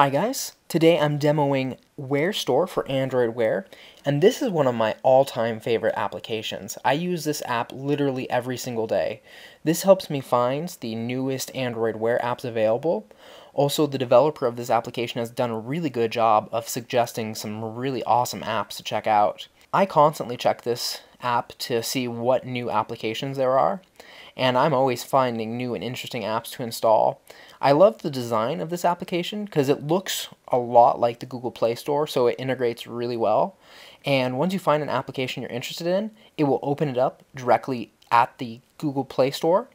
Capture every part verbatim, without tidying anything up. Hi guys, today I'm demoing Wear Store for Android Wear, and this is one of my all-time favorite applications. I use this app literally every single day. This helps me find the newest Android Wear apps available. Also, the developer of this application has done a really good job of suggesting some really awesome apps to check out. I constantly check this app to see what new applications there are, and I'm always finding new and interesting apps to install. I love the design of this application because it looks a lot like the Google Play Store, so it integrates really well. And once you find an application you're interested in, it will open it up directly at the Google Play Store.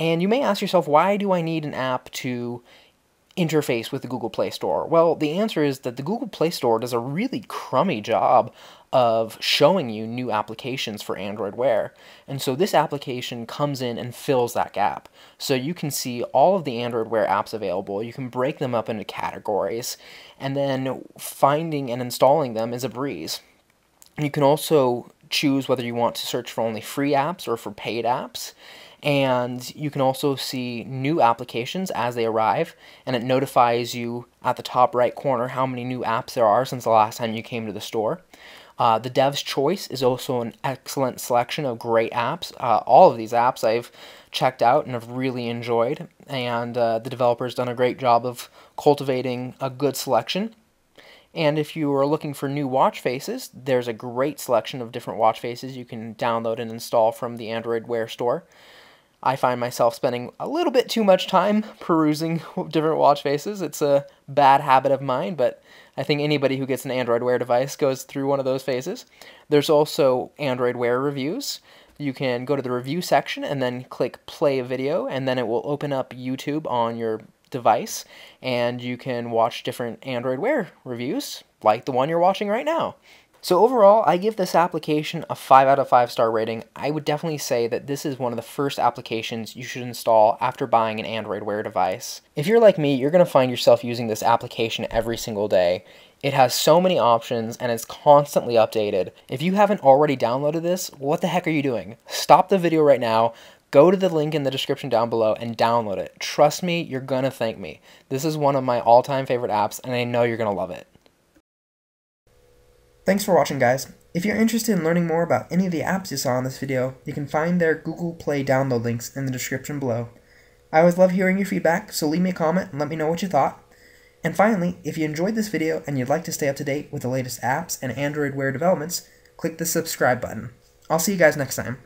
And you may ask yourself, why do I need an app to interface with the Google Play Store? Well, the answer is that the Google Play Store does a really crummy job of showing you new applications for Android Wear. And so this application comes in and fills that gap. So you can see all of the Android Wear apps available. You can break them up into categories, and then finding and installing them is a breeze. You can also choose whether you want to search for only free apps or for paid apps. And you can also see new applications as they arrive, and it notifies you at the top right corner how many new apps there are since the last time you came to the store. Uh, the Dev's Choice is also an excellent selection of great apps. Uh, all of these apps I've checked out and have really enjoyed, and uh, the developer's done a great job of cultivating a good selection. And if you are looking for new watch faces, there's a great selection of different watch faces you can download and install from the Android Wear Store. I find myself spending a little bit too much time perusing different watch faces. It's a bad habit of mine, but I think anybody who gets an Android Wear device goes through one of those phases. There's also Android Wear reviews. You can go to the review section and then click play a video, and then it will open up YouTube on your device, and you can watch different Android Wear reviews, like the one you're watching right now. So overall, I give this application a five out of five star rating. I would definitely say that this is one of the first applications you should install after buying an Android Wear device. If you're like me, you're going to find yourself using this application every single day. It has so many options and it's constantly updated. If you haven't already downloaded this, what the heck are you doing? Stop the video right now, go to the link in the description down below and download it. Trust me, you're going to thank me. This is one of my all-time favorite apps and I know you're going to love it. Thanks for watching, guys. If you're interested in learning more about any of the apps you saw in this video, you can find their Google Play download links in the description below. I always love hearing your feedback, so leave me a comment and let me know what you thought. And finally, if you enjoyed this video and you'd like to stay up to date with the latest apps and Android Wear developments, click the subscribe button. I'll see you guys next time.